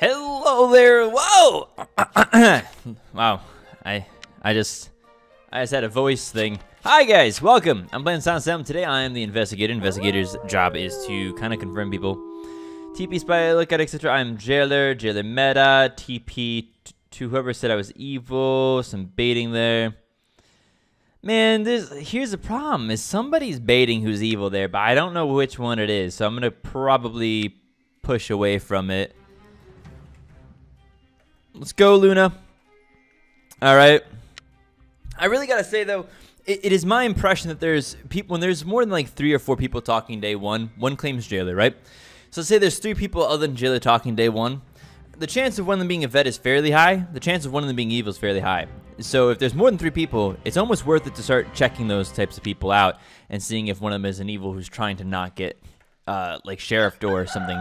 Hello there. Whoa. Wow. I just had a voice thing. Hi guys, welcome. I'm playing Silent Sam. Today I am the investigator. Investigator's job is to kind of confirm people. TP spy, look at, etc. I'm jailer. Jailer meta. TP to whoever said I was evil. Some baiting there. Man, here's the problem. Is somebody's baiting who's evil there, but I don't know which one it is. So I'm gonna probably push away from it. Let's go, Luna. All right. I really gotta say though, it is my impression that there's people, when there's more than like 3 or 4 people talking day one claims jailer, right? So say there's 3 people other than jailer talking day one. The chance of one of them being a vet is fairly high. The chance of one of them being evil is fairly high. So if there's more than 3 people, it's almost worth it to start checking those types of people out and seeing if one of them is an evil who's trying to not get like Sheriff Door or something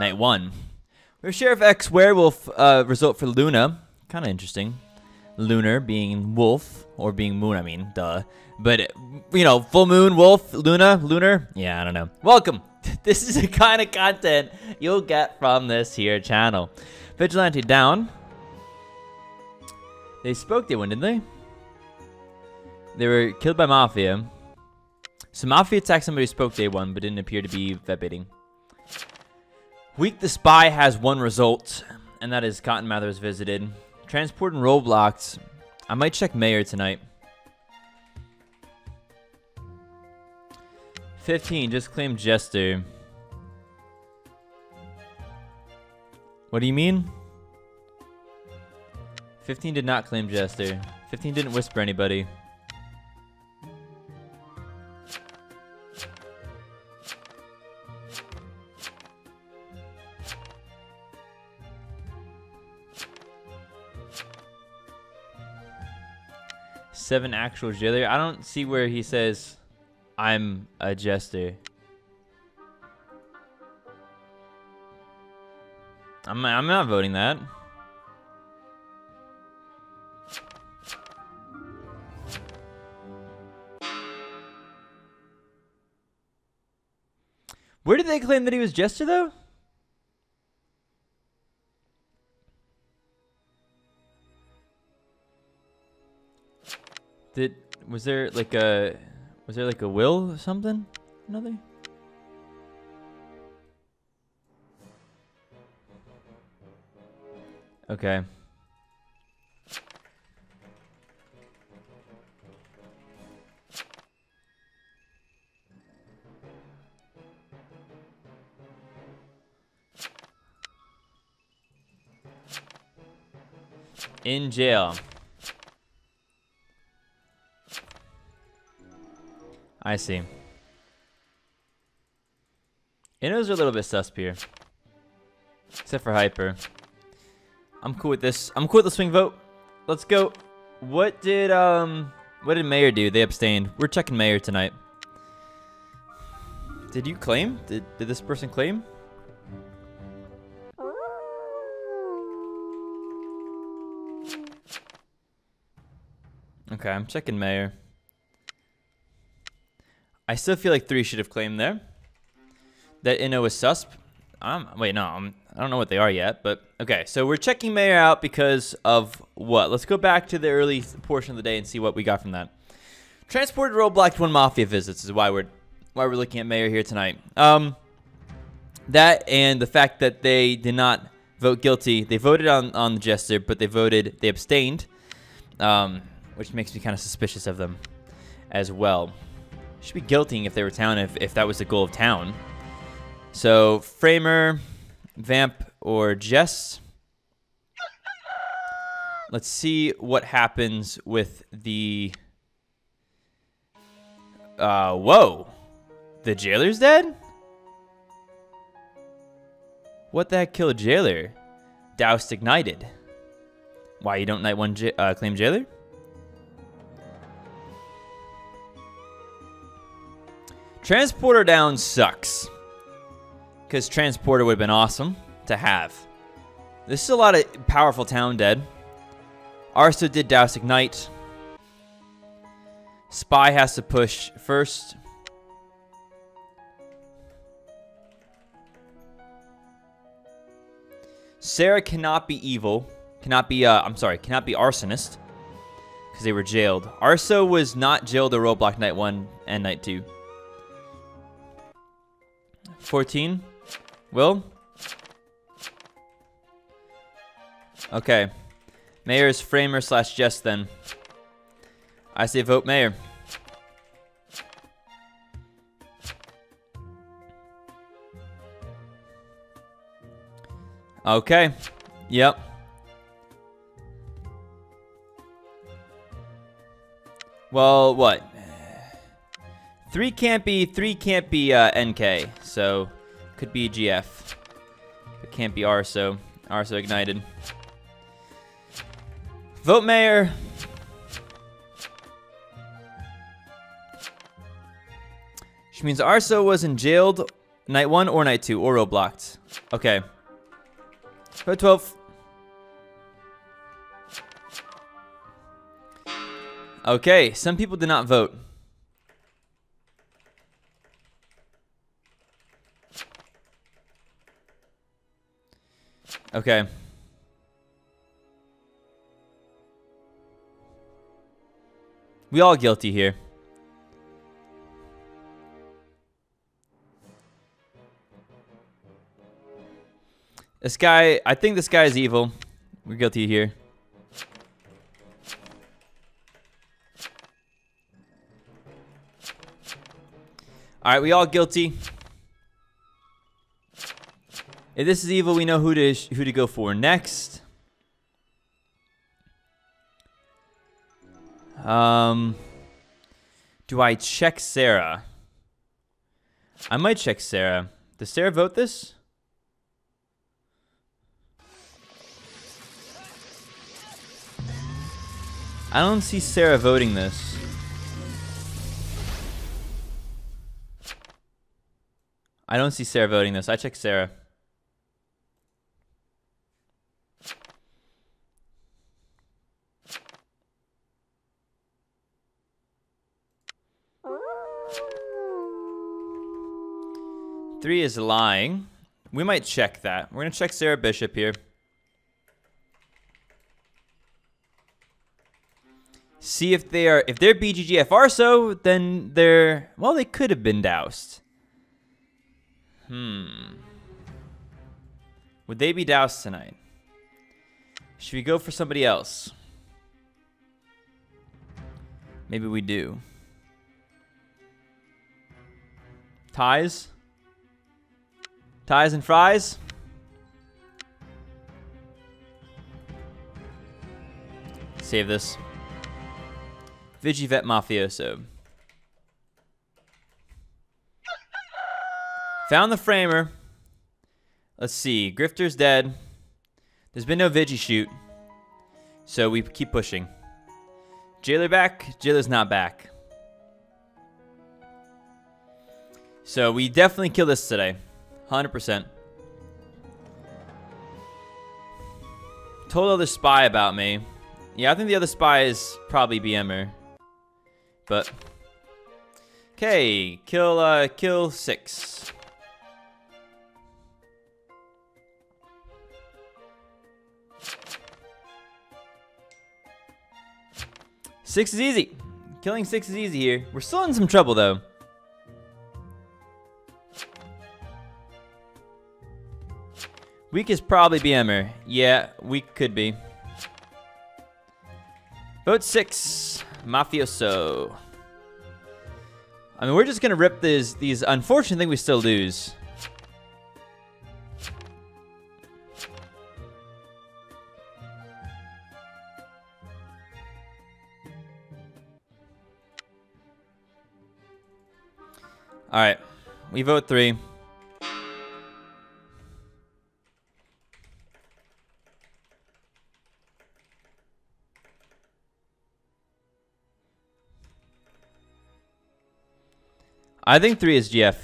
night one. Where Sheriff X werewolf result for Luna. Kind of interesting. Lunar being wolf or being moon, I mean, duh. But, you know, full moon, wolf, Luna, lunar. Yeah, I don't know. Welcome. This is the kind of content you'll get from this here channel. Vigilante down. They spoke day one, didn't they? They were killed by Mafia. So Mafia attacked somebody who spoke day one, but didn't appear to be vet baiting. Weak the Spy has one result, and that is Cotton Mather's visited. Transport and roadblocks. I might check Mayor tonight. 15, just claim Jester. What do you mean? 15 did not claim Jester. 15 didn't whisper anybody. Seven actual jailer. I don't see where he says I'm a jester. I'm not voting that. Where did they claim that he was jester though? Was there like a will or something? Another? Okay. In jail. I see. Innos are a little bit susp here. Except for Hyper. I'm cool with this. I'm cool with the swing vote. Let's go. What did Mayor do? They abstained. We're checking Mayor tonight. Did you claim? Did this person claim? Okay, I'm checking Mayor. I still feel like 3 should have claimed there. That Inno was susp. I don't know what they are yet, but okay. So we're checking Mayor out because of what? Let's go back to the early portion of the day and see what we got from that. Transported roadblocked 1 Mafia visits is why we're looking at Mayor here tonight. That and the fact that they did not vote guilty. They voted on the Jester, but they abstained, which makes me kind of suspicious of them as well. Should be guilting if they were town, if that was the goal of town. So Framer, Vamp, or Jess. Let's see what happens with the whoa, the jailer's dead. What the heck killed jailer? Doused ignited. Why you don't night one claim jailer? Transporter down sucks, because Transporter would have been awesome to have. This is a lot of powerful town dead. Arso did douse ignite. Spy has to push first. Sarah cannot be evil. Cannot be, cannot be arsonist. Because they were jailed. Arso was not jailed at Roblox Night 1 and Night 2. 14. Will? Okay. Mayor is Framer / Jess then. I say vote Mayor. Okay. Yep. Well, what? Three can't be NK, so could be GF. It can't be Arso. Arso ignited. Vote Mayor. Which means Arso wasn't jailed night 1 or night 2 or Robloxed. Okay. Vote 12. Okay, some people did not vote. Okay. We all guilty here. This guy, I think this guy is evil. We're guilty here. All right, we all guilty. If this is evil, we know who to go for next. Do I check Sarah? I might check Sarah. Does Sarah vote this? I don't see Sarah voting this. I don't see Sarah voting this. I check Sarah. Three is lying. We might check that. We're gonna check Sarah Bishop here. See if they are, if they're BGGF Arso, then they're, well, they could have been doused. Would they be doused tonight? Should we go for somebody else? Maybe we do. Ties? Ties and fries? Save this. Vigivet Mafioso. Found the framer. Let's see. Grifter's dead. There's been no Vigi shoot. So we keep pushing. Jailer back. Jailer's not back. So we definitely kill this today. 100%. Told other spy about me. Yeah, I think the other spy is probably BMer. But. Okay. Kill 6. Six is easy. Killing 6 is easy here. We're still in some trouble though. Weak is probably BMer. Yeah, weak could be. Vote 6, Mafioso. I mean, we're just gonna rip these unfortunate thing we still lose. All right, we vote 3. I think 3 is GF.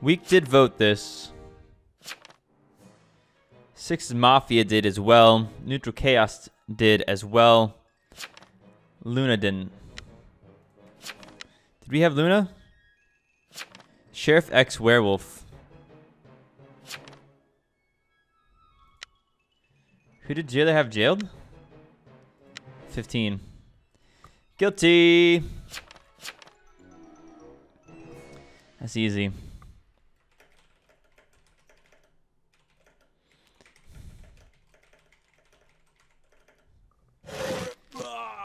Weak did vote this. 6 Mafia did as well. Neutral Chaos did as well. Luna didn't. Did we have Luna? Sheriff X Werewolf. Who did jailer have jailed? 15. Guilty. That's easy.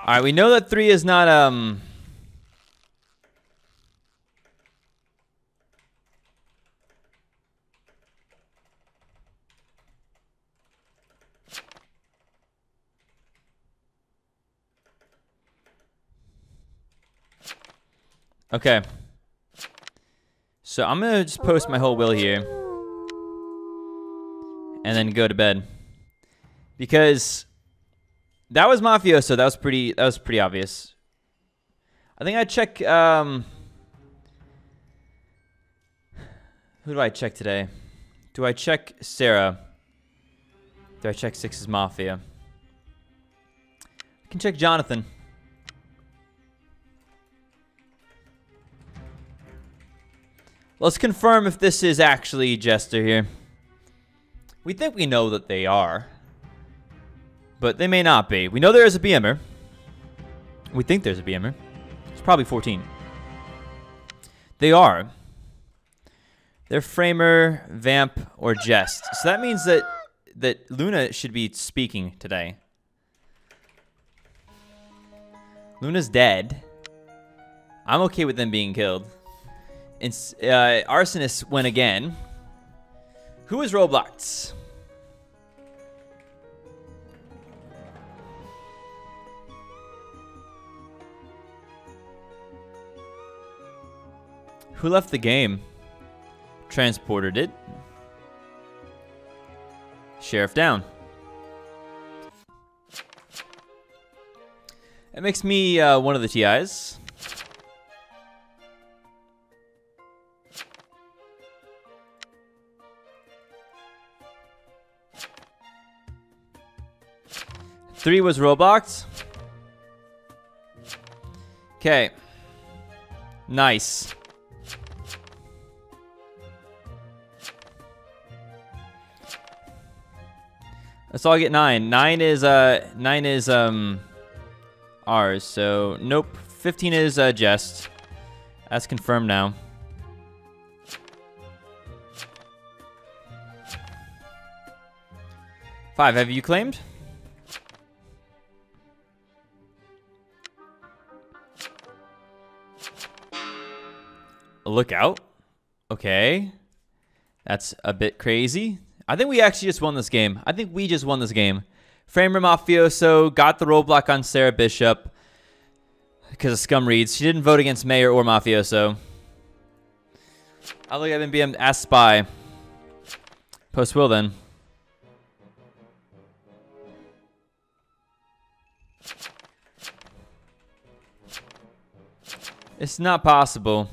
Alright, we know that 3 is not, Okay. So I'm gonna just post my whole will here. And then go to bed. Because that was Mafioso. That was pretty obvious. I think I check. Who do I check today? Do I check Sarah? Do I check Six's Mafia? I can check Jonathan. Let's confirm if this is actually Jester here. We think we know that they are. But they may not be. We know there is a BMer. We think there's a BMer. It's probably 14. They are. They're Framer, Vamp, or Jest. So that means that Luna should be speaking today. Luna's dead. I'm okay with them being killed. It's, arsonists win again. Who is Roblox? Who left the game? Transporter did. Sheriff down. That makes me one of the TIs. Three was Roblox. Okay. Nice. Let's all get 9. 9 is ours. So nope. 15 is Jest. That's confirmed now. Five. Have you claimed? Look out. Okay. That's a bit crazy. I think we actually just won this game. I think we just won this game. Framer Mafioso got the roadblock on Sarah Bishop because of scum reads. She didn't vote against Mayor or Mafioso. I'll look at MBM. Ask Spy. Post will then. It's not possible.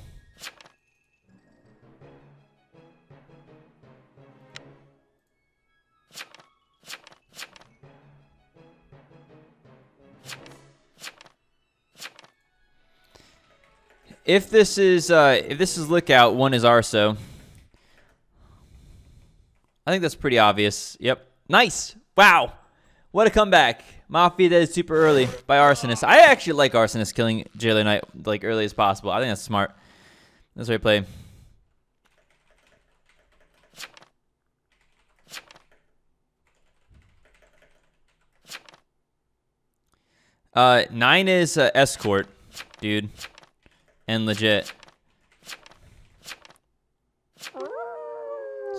If this is Lookout, 1 is Arso. I think that's pretty obvious. Yep. Nice. Wow. What a comeback. Mafia dead super early by Arsonist. I actually like Arsonist killing Jailer Knight like early as possible. I think that's smart. That's right play. Nine is Escort, dude. And legit.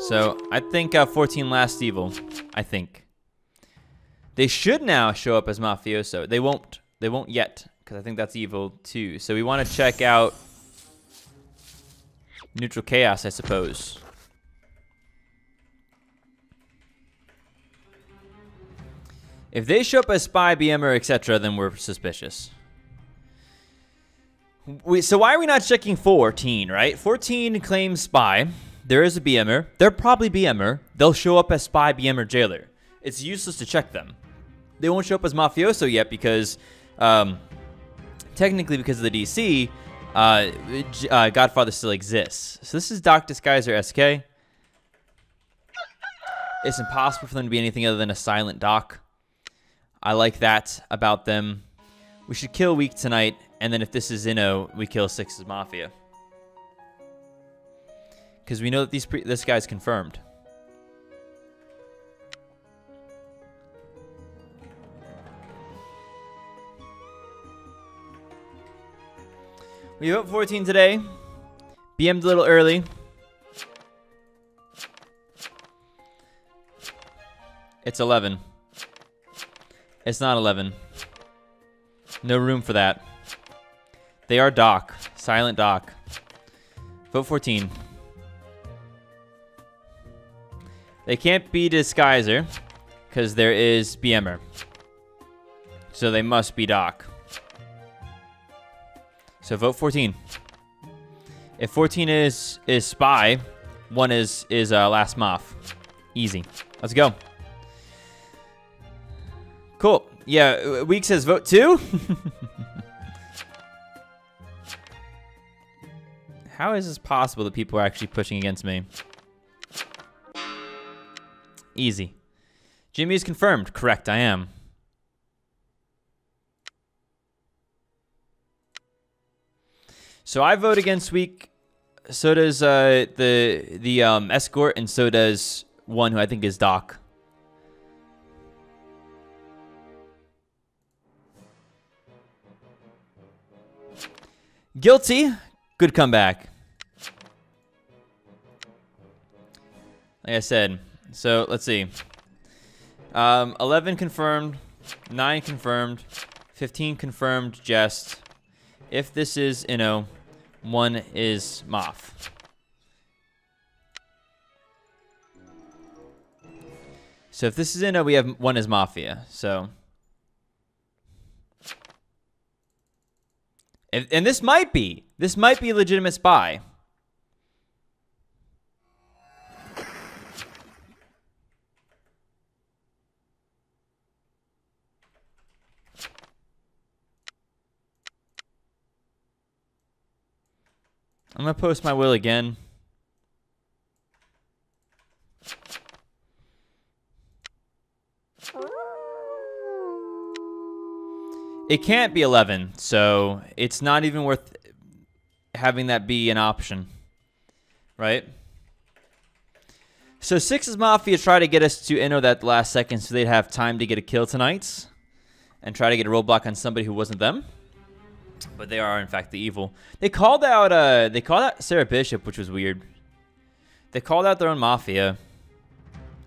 So, I think 14 Last Evil. I think. They should now show up as Mafioso. They won't. They won't yet. Because I think that's evil too. So, we want to check out Neutral Chaos, I suppose. If they show up as Spy, BM, or etc., then we're suspicious. So why are we not checking 14, right? 14 claims Spy. There is a BMer. They're probably BMer. They'll show up as Spy, BMer, Jailer. It's useless to check them. They won't show up as Mafioso yet because, technically because of the DC, Godfather still exists. So this is Doc Disguiser SK. It's impossible for them to be anything other than a silent Doc. I like that about them. We should kill Weak tonight, and then if this is Inno, we kill Six's Mafia. Because we know that this guy's confirmed. We have up 14 today. BM'd a little early. It's 11. It's not 11. No room for that. They are Doc. Silent Doc. Vote 14. They can't be Disguiser, because there is BMer. So they must be Doc. So vote 14. If 14 is Spy, 1 is Last Moff. Easy. Let's go. Cool. Yeah, Week says vote 2. How is this possible that people are actually pushing against me? Easy. Jimmy is confirmed. Correct, I am. So I vote against Weak, so does the Escort, and so does one who I think is Doc. Guilty. Good comeback. Like I said, so let's see. 11 confirmed, 9 confirmed, 15 confirmed, Jest. If this is Inno, 1 is Moff. So if this is Inno, we have 1 is Mafia. So, and this might be a legitimate Spy. I'm gonna post my will again. It can't be 11, so it's not even worth having that be an option, right? So Six's Mafia try to get us to Inno that last second so they'd have time to get a kill tonight and try to get a roadblock on somebody who wasn't them. But they are, in fact, the evil. They called out Sarah Bishop, which was weird. They called out their own Mafia.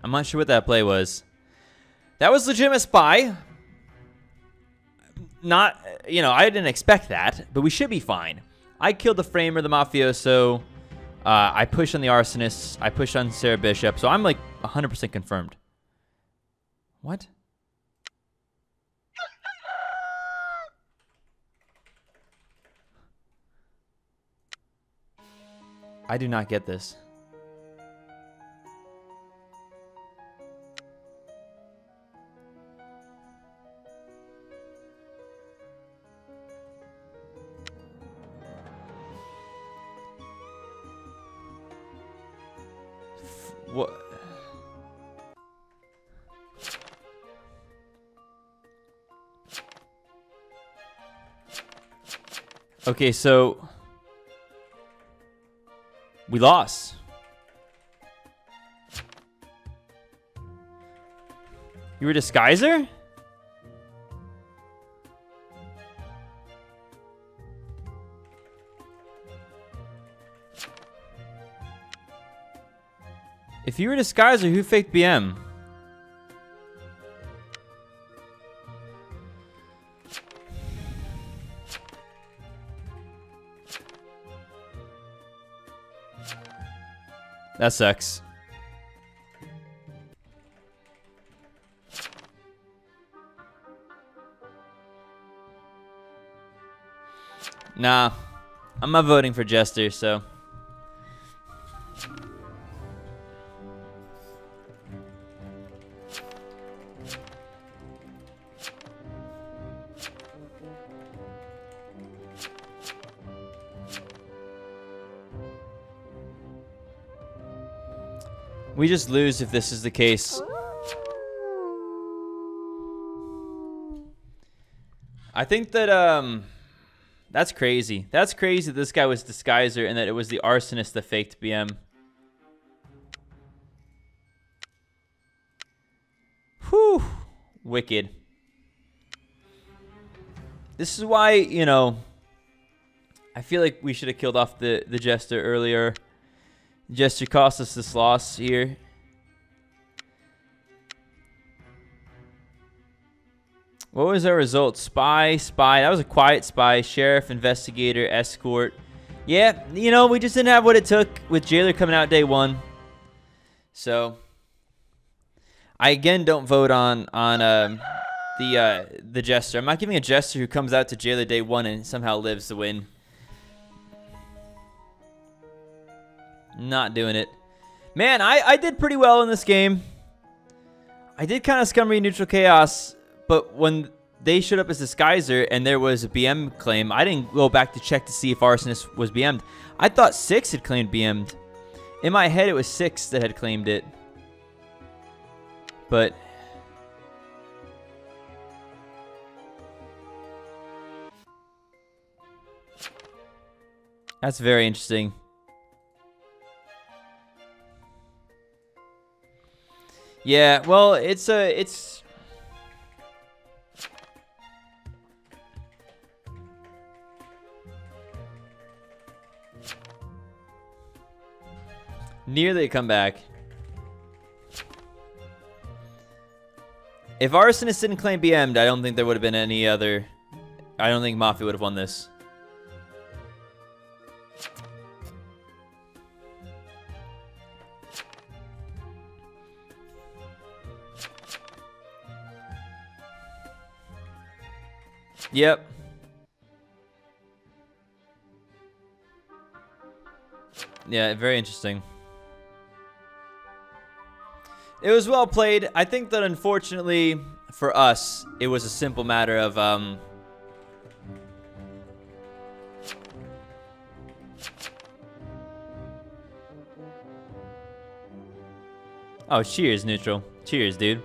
I'm not sure what that play was. That was legitimate Spy. Not, you know, I didn't expect that, but we should be fine. I killed the Framer, the Mafioso. I pushed on the Arsonist. I pushed on Sarah Bishop. So I'm like 100% confirmed. What? I do not get this. What? Okay, so we lost. You were Disguiser? If you were Disguiser, who faked BM? That sucks. Nah, I'm not voting for Jester, so. We just lose if this is the case. I think that, that's crazy. That's crazy that this guy was Disguiser and that it was the Arsonist that faked BM. Whew. Wicked. This is why, you know, I feel like we should have killed off the Jester earlier. Jester cost us this loss here. What was our result? Spy, spy. That was a quiet spy. Sheriff, investigator, escort. Yeah, you know, we just didn't have what it took with Jailer coming out day one. So, I again don't vote on the Jester. I'm not giving a Jester who comes out to Jailer day one and somehow lives to win. Not doing it. Man, I did pretty well in this game. I did kind of scummy Neutral Chaos. But when they showed up as Disguiser and there was a BM claim, I didn't go back to check to see if Arsonist was BM'd. I thought 6 had claimed BM'd. In my head, it was 6 that had claimed it. But that's very interesting. Yeah, well, it's... Nearly a comeback. If Arsonist didn't claim BM'd, I don't think there would have been any other. I don't think Mafia would have won this. Yep. Yeah, very interesting. It was well played. I think that unfortunately for us, it was a simple matter of oh, cheers, Neutral. Cheers, dude.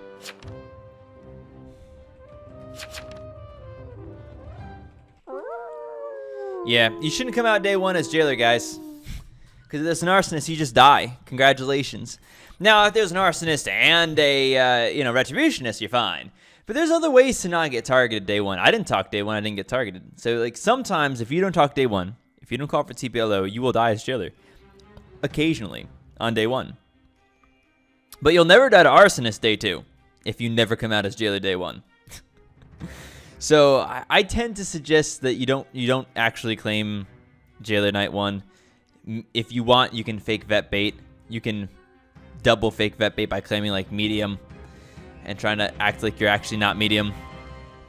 Yeah, you shouldn't come out day one as Jailer, guys. Because if there's an Arsonist, you just die. Congratulations. Now, if there's an Arsonist and a, you know, Retributionist, you're fine. But there's other ways to not get targeted day one. I didn't talk day one. I didn't get targeted. So, like, sometimes if you don't talk day one, if you don't call for TPLO, you will die as Jailer. Occasionally on day one. But you'll never die to Arsonist day two if you never come out as Jailer day one. So, I tend to suggest that you don't actually claim Jailer night one. If you want, you can fake vet bait. You can double fake vet bait by claiming like medium and trying to act like you're actually not medium.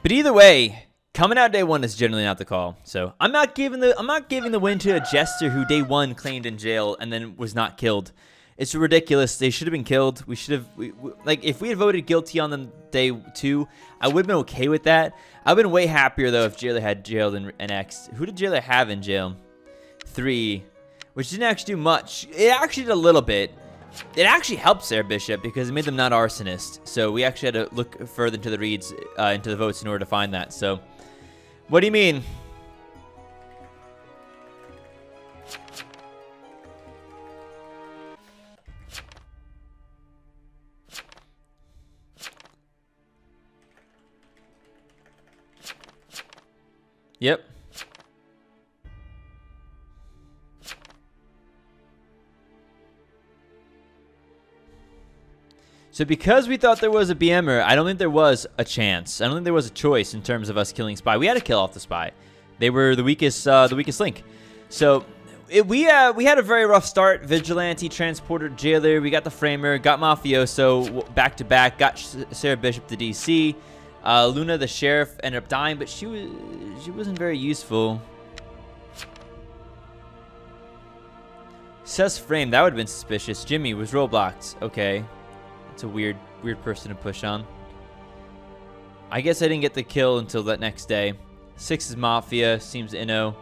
But either way, coming out day one is generally not the call. So I'm not giving the win to a Jester who day one claimed in jail and then was not killed. It's ridiculous. They should have been killed. We should have like if we had voted guilty on them day two, I would have been okay with that. I've been way happier though if Jailer had jailed and X'd. Who did Jailer have in jail? 3. Which didn't actually do much. It actually did a little bit. It actually helped Sarah Bishop because it made them not Arsonist. So we actually had to look further into the reads, into the votes in order to find that. So, what do you mean? Yep. So because we thought there was a BMer, I don't think there was a chance. I don't think there was a choice in terms of us killing Spy. We had to kill off the Spy. They were the weakest link. So we had a very rough start. Vigilante, Transporter, Jailer. We got the Framer, got Mafioso back to back. Got Sarah Bishop to DC. Luna, the Sheriff, ended up dying, but she wasn't very useful. Cess Frame, that would have been suspicious. Jimmy was roadblocked. Okay. It's a weird person to push on. I guess I didn't get the kill until that next day. 6 is Mafia, seems inno.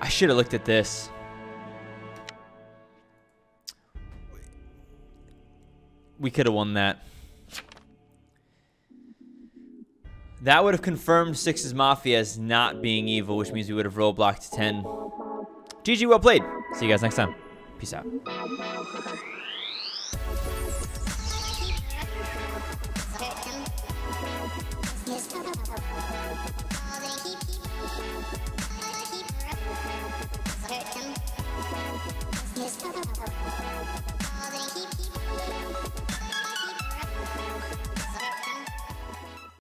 I should have looked at this. we could have won that. That would have confirmed Six's Mafia as not being evil, which means we would have roll blocked 10. GG, well played. See you guys next time. Peace out.